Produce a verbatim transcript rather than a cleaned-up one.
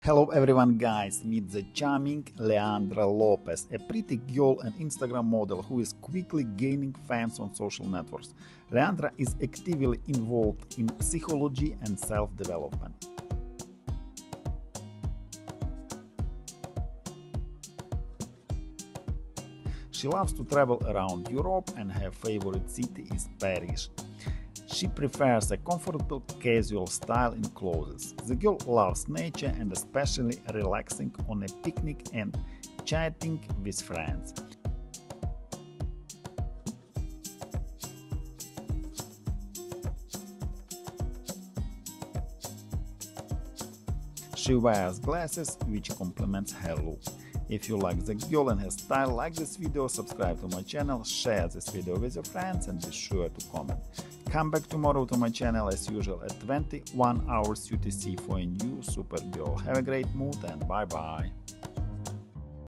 Hello everyone guys, meet the charming Leandro Lopes, a pretty girl and Instagram model who is quickly gaining fans on social networks. Leandro is actively involved in psychology and self-development. She loves to travel around Europe and her favorite city is Paris. She prefers a comfortable, casual style in clothes. The girl loves nature and especially relaxing on a picnic and chatting with friends. She wears glasses, which complements her look. If you like the girl and her style, like this video, subscribe to my channel, share this video with your friends and be sure to comment. Come back tomorrow to my channel as usual at twenty-one hours U T C for a new Supergirl. Have a great mood and bye bye!